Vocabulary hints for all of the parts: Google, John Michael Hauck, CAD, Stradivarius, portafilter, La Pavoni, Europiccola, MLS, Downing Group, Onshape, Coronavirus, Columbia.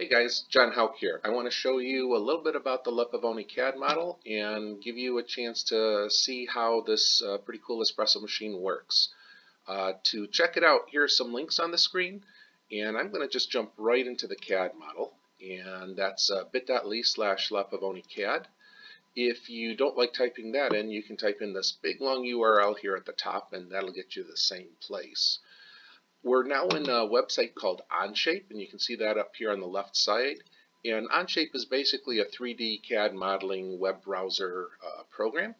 Hey guys, John Hauck here. I want to show you a little bit about the La Pavoni CAD model and give you a chance to see how this pretty cool espresso machine works. To check it out, here are some links on the screen, and I'm going to just jump right into the CAD model, and that's bit.ly/LaPavoniCAD. If you don't like typing that in, you can type in this big long URL here at the top, and that'll get you to the same place. We're now in a website called Onshape, and you can see that up here on the left side. And Onshape is basically a 3D CAD modeling web browser program.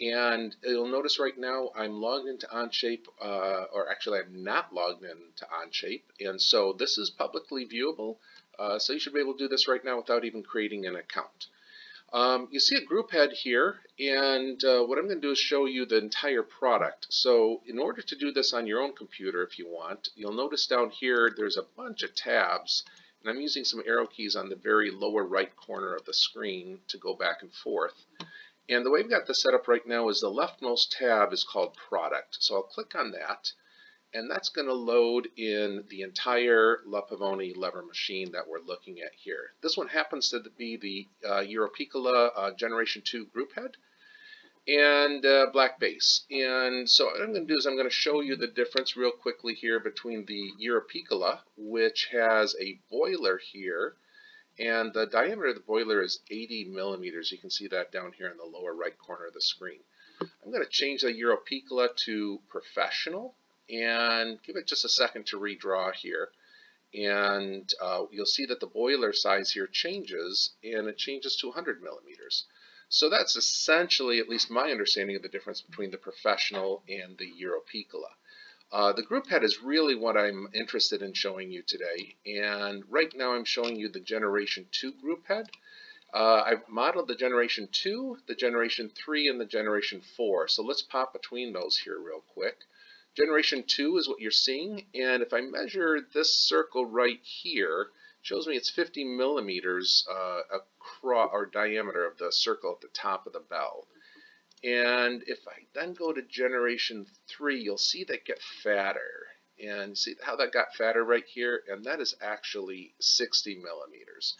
And you'll notice right now I'm logged into Onshape, or actually I'm not logged into Onshape. And so this is publicly viewable, so you should be able to do this right now without even creating an account. You see a group head here, and what I'm going to do is show you the entire product. So in order to do this on your own computer, if you want, you'll notice down here there's a bunch of tabs, and I'm using some arrow keys on the very lower right corner of the screen to go back and forth. And the way I've got this set up right now is the leftmost tab is called Product. So I'll click on that, and that's going to load in the entire La Pavoni lever machine that we're looking at here. This one happens to be the Europiccola Generation 2 group head and black base. And so what I'm going to do is I'm going to show you the difference real quickly here between the Europiccola, which has a boiler here, and the diameter of the boiler is 80 millimeters. You can see that down here in the lower right corner of the screen. I'm going to change the Europiccola to Professional, and give it just a second to redraw here, and you'll see that the boiler size here changes, and it changes to 100 millimeters. So that's essentially, at least my understanding of the difference between the Professional and the Europiccola. The group head is really what I'm interested in showing you today, and right now I'm showing you the Generation 2 group head. I've modeled the Generation 2, the Generation 3, and the Generation 4, so let's pop between those here real quick. Generation 2 is what you're seeing, and if I measure this circle right here, it shows me it's 50 millimeters across, or diameter of the circle at the top of the bell. And if I then go to Generation 3, you'll see that get fatter. And see how that got fatter right here? And that is actually 60 millimeters.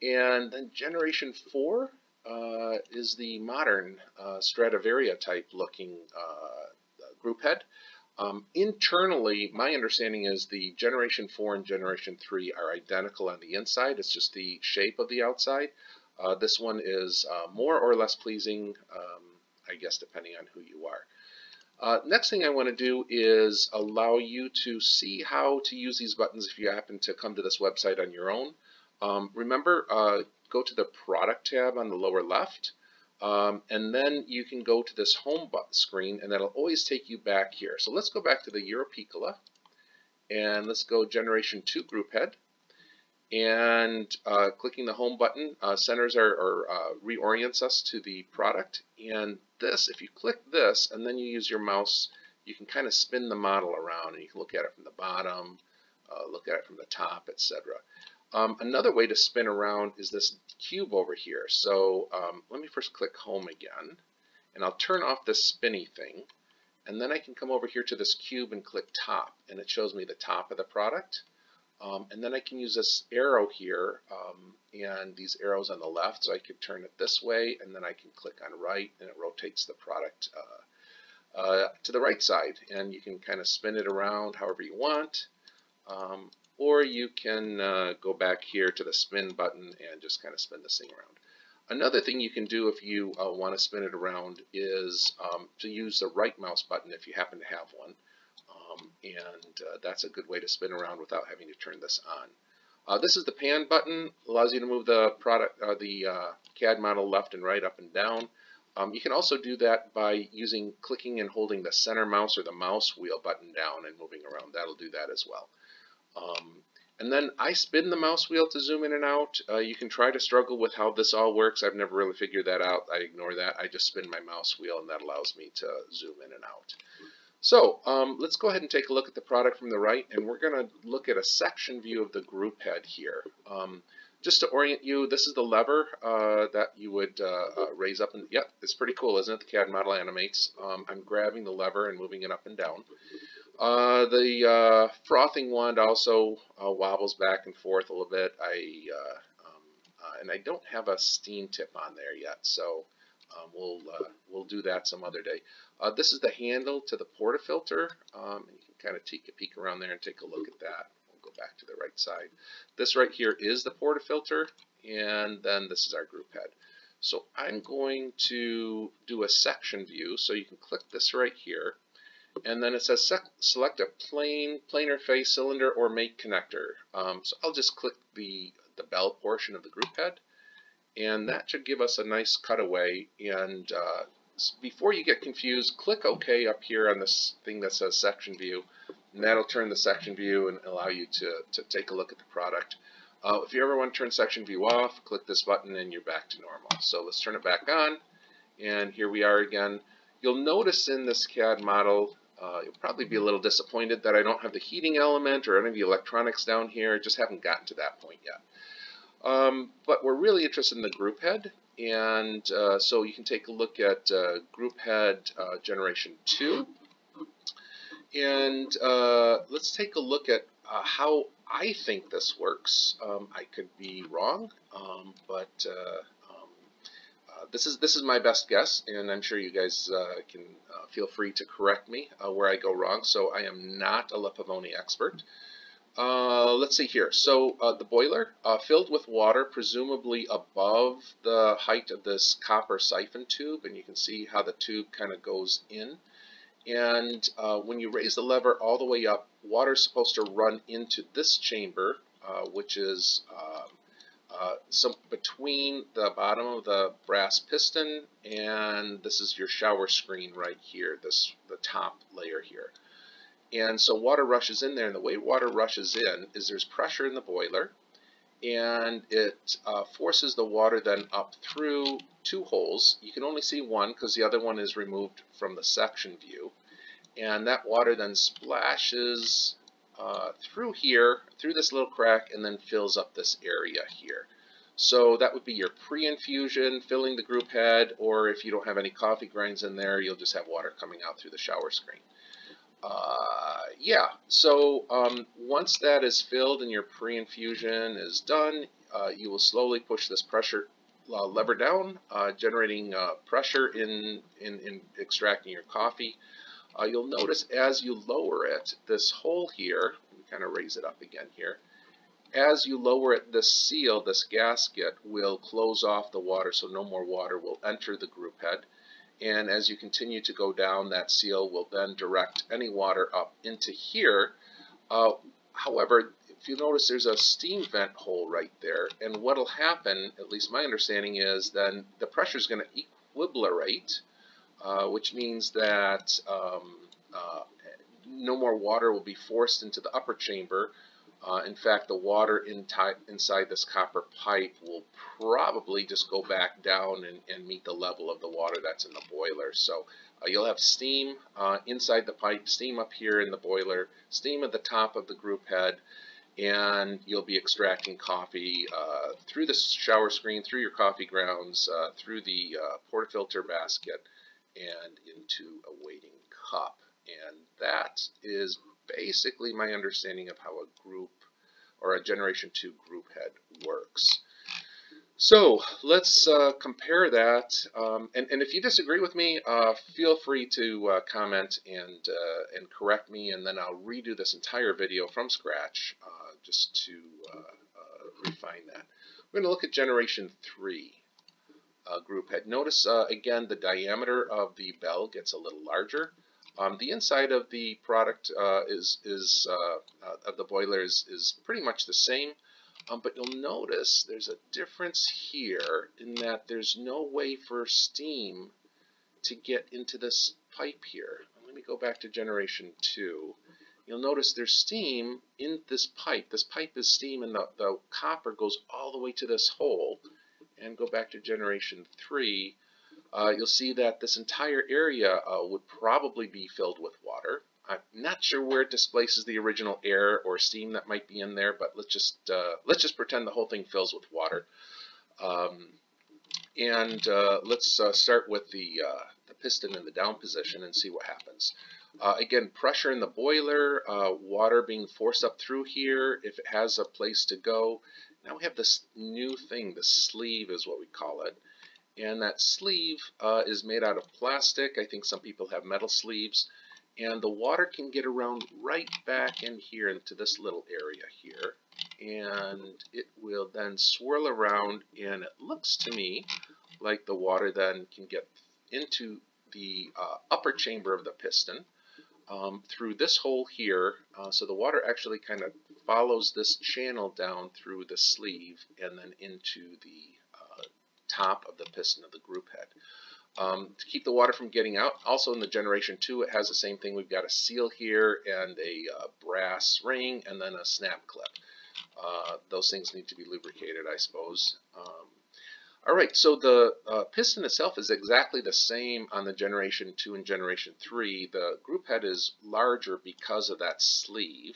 And then Generation 4 is the modern Stradivarius type looking group head. Internally, my understanding is the Generation 4 and Generation 3 are identical on the inside. It's just the shape of the outside. This one is more or less pleasing, I guess, depending on who you are. Next thing I want to do is allow you to see how to use these buttons if you happen to come to this website on your own. Remember, go to the Product tab on the lower left. And then you can go to this home button screen, and that'll always take you back here. So let's go back to the Europiccola, and let's go Generation 2 group head, and clicking the home button centers or reorients us to the product. And this, if you click this and then you use your mouse, you can kind of spin the model around, and you can look at it from the bottom, look at it from the top, etc. Another way to spin around is this cube over here. So let me first click home again, and I'll turn off this spinny thing, and then I can come over here to this cube and click top, and it shows me the top of the product. And then I can use this arrow here and these arrows on the left, so I could turn it this way, and then I can click on right, and it rotates the product to the right side, and you can kind of spin it around however you want. Or you can go back here to the spin button and just kind of spin this thing around. Another thing you can do if you want to spin it around is to use the right mouse button if you happen to have one. That's a good way to spin around without having to turn this on. This is the pan button, allows you to move the product, the CAD model left and right, up and down. You can also do that by clicking and holding the center mouse or the mouse wheel button down and moving around. That'll do that as well. And then I spin the mouse wheel to zoom in and out. You can try to struggle with how this all works. I've never really figured that out. I ignore that. I just spin my mouse wheel, and that allows me to zoom in and out. So let's go ahead and take a look at the product from the right, and we're going to look at a section view of the group head here. Just to orient you, this is the lever that you would raise up. And yep, it's pretty cool, isn't it? The CAD model animates. I'm grabbing the lever and moving it up and down. The frothing wand also wobbles back and forth a little bit. And I don't have a steam tip on there yet, so we'll do that some other day. This is the handle to the portafilter. You can kind of take a peek around there and take a look at that. We'll go back to the right side. This right here is the portafilter, and then this is our group head. So I'm going to do a section view. So you can click this right here, and then it says select a plane, planar face, cylinder, or make connector. So I'll just click the bell portion of the group head, and that should give us a nice cutaway. And before you get confused, click OK up here on this thing that says section view, and that'll turn the section view and allow you to take a look at the product. If you ever want to turn section view off, click this button and you're back to normal. So let's turn it back on, and here we are again. You'll notice in this CAD model, you'll probably be a little disappointed that I don't have the heating element or any of the electronics down here. I just haven't gotten to that point yet. But we're really interested in the group head, and so you can take a look at group head generation 2. And let's take a look at how I think this works. I could be wrong, this is my best guess, and I'm sure you guys can feel free to correct me where I go wrong. So I am not a La Pavoni expert. Let's see here. So the boiler filled with water, presumably above the height of this copper siphon tube, and you can see how the tube kind of goes in. And when you raise the lever all the way up, water is supposed to run into this chamber, which is so between the bottom of the brass piston and this is your shower screen right here, the top layer here. And so water rushes in there, and the way water rushes in is there's pressure in the boiler, and it forces the water then up through two holes. You can only see one because the other one is removed from the section view, and that water then splashes through here, through this little crack, and then fills up this area here. So that would be your pre-infusion, filling the group head, or if you don't have any coffee grinds in there, you'll just have water coming out through the shower screen. Once that is filled and your pre-infusion is done, you will slowly push this pressure lever down, generating pressure in extracting your coffee. You'll notice as you lower it, this hole here, we kind of raise it up again here, as you lower it, this seal, this gasket, will close off the water, so no more water will enter the group head. And as you continue to go down, that seal will then direct any water up into here. However, if you notice, there's a steam vent hole right there, and what'll happen, at least my understanding is, then the pressure is going to equilibrate, which means that no more water will be forced into the upper chamber. In fact, the water inside this copper pipe will probably just go back down and meet the level of the water that's in the boiler. So you'll have steam inside the pipe, steam up here in the boiler, steam at the top of the group head, and you'll be extracting coffee through the shower screen, through your coffee grounds, through the portafilter basket, and into a waiting cup. And that is basically my understanding of how a group or a generation 2 group head works. So let's compare that, and if you disagree with me, feel free to comment and correct me, and then I'll redo this entire video from scratch just to refine that. We're going to look at generation 3. Group head. Notice again the diameter of the bell gets a little larger. The inside of the product of the boiler is pretty much the same, but you'll notice there's a difference here in that there's no way for steam to get into this pipe here. Let me go back to generation 2. You'll notice there's steam in this pipe. This pipe is steam, and the copper goes all the way to this hole. And go back to generation 3, you'll see that this entire area would probably be filled with water. I'm not sure where it displaces the original air or steam that might be in there, but let's just pretend the whole thing fills with water. Let's start with the piston in the down position and see what happens. Again, pressure in the boiler, water being forced up through here if it has a place to go. Now we have this new thing, the sleeve is what we call it. And that sleeve is made out of plastic. I think some people have metal sleeves. And the water can get around right back in here into this little area here. And it will then swirl around, and it looks to me like the water then can get into the upper chamber of the piston through this hole here. So the water actually kind of follows this channel down through the sleeve and then into the top of the piston of the group head. To keep the water from getting out, also in the Generation 2, it has the same thing. We've got a seal here and a brass ring and then a snap clip. Those things need to be lubricated, I suppose. All right, so the piston itself is exactly the same on the Generation 2 and Generation 3. The group head is larger because of that sleeve.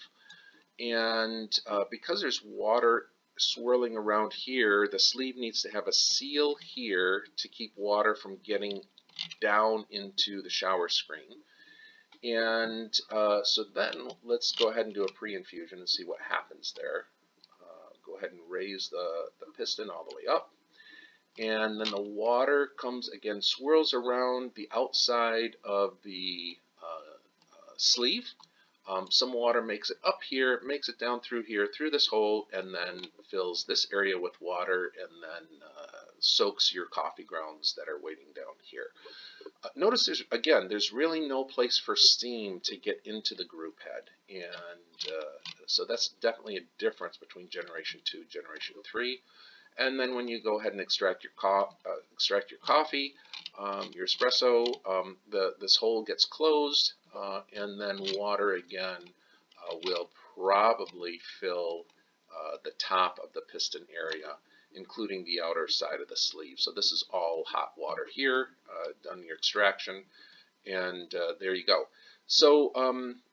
And because there's water swirling around here, the sleeve needs to have a seal here to keep water from getting down into the shower screen. And so then let's go ahead and do a pre-infusion and see what happens there. Go ahead and raise the piston all the way up. And then the water comes, again, swirls around the outside of the sleeve. Some water makes it up here, makes it down through here, through this hole, and then fills this area with water, and then soaks your coffee grounds that are waiting down here. Notice, there's really no place for steam to get into the group head. And so that's definitely a difference between Generation 2 and Generation 3. And then when you go ahead and extract your, coffee, your espresso, this hole gets closed, and then water again will probably fill the top of the piston area, including the outer side of the sleeve. So this is all hot water here, done your extraction, and there you go. So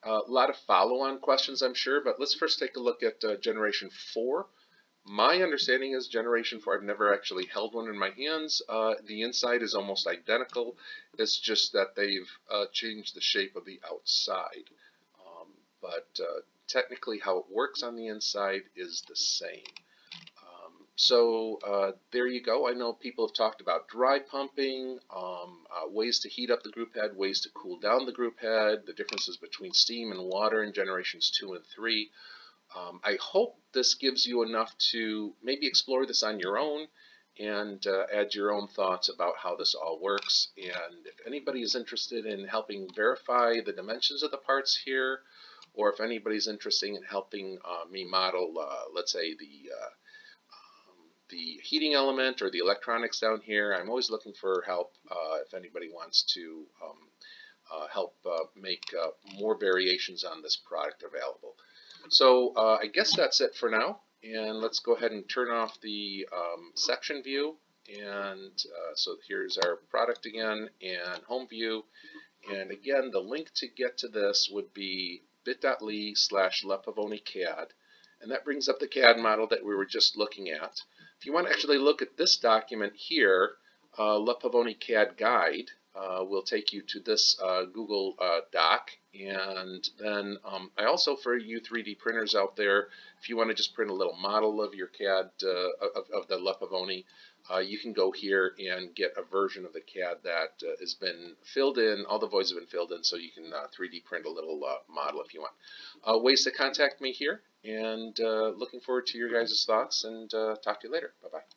a lot of follow-on questions, I'm sure, but let's first take a look at Generation 4. My understanding is Generation 4, I've never actually held one in my hands. The inside is almost identical. It's just that they've changed the shape of the outside. But technically how it works on the inside is the same. So there you go. I know people have talked about dry pumping, ways to heat up the group head, ways to cool down the group head, the differences between steam and water in Generations 2 and 3. I hope this gives you enough to maybe explore this on your own and add your own thoughts about how this all works. And if anybody is interested in helping verify the dimensions of the parts here, or if anybody's interested in helping me model, let's say, the heating element or the electronics down here, I'm always looking for help if anybody wants to help make more variations on this product available. So I guess that's it for now, and let's go ahead and turn off the section view, and so here's our product again, and home view, and again, the link to get to this would be bit.ly/lapavonicad, and that brings up the CAD model that we were just looking at. If you want to actually look at this document here, La Pavoni CAD Guide, will take you to this Google Doc. And then I also, for you 3D printers out there, if you want to just print a little model of your CAD, of the La Pavoni, you can go here and get a version of the CAD that has been filled in, all the voids have been filled in, so you can 3D print a little model if you want. Ways to contact me here, and looking forward to your guys' thoughts, and talk to you later. Bye-bye.